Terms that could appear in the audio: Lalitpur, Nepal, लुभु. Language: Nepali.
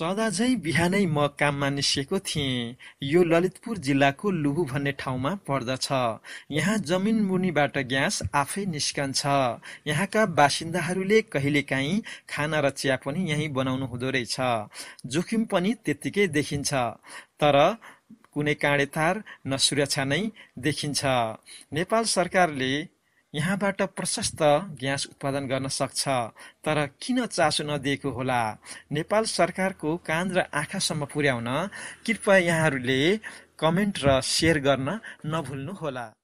सदाझै बिहानै म काममा निस्केको थिएँ। यो ललितपुर जिल्लाको लुभु भन्ने ठाउँमा पर्दछ। यहाँ जमिन मुनिबाट ग्यास आफै निस्कन्छ। यहाँका बासिन्दाहरूले कहिलेकाहीँ खाना र चिया पनि यही बनाउनु हुँदो रहेछ। जोखिम पनि त्यतिकै देखिन्छ, तर कुनै काँडेतार न सुरक्षा नै देखिन्छ। नेपाल सरकारले यहाँबाट प्रशस्त ग्यास उत्पादन गर्न सक्छ, तर किन चासो नदिएको होला? नेपाल सरकारको कान र आँखासम्म पुर्याउन कृपया यहाँहरूले कमेन्ट र शेयर गर्न नभुल्नु होला।